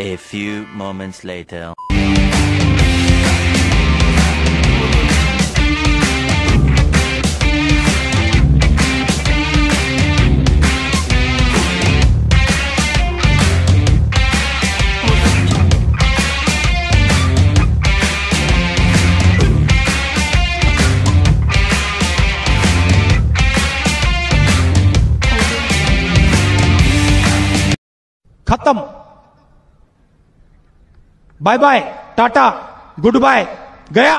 A few moments later. खत्म, bye bye, tata, good bye, गया।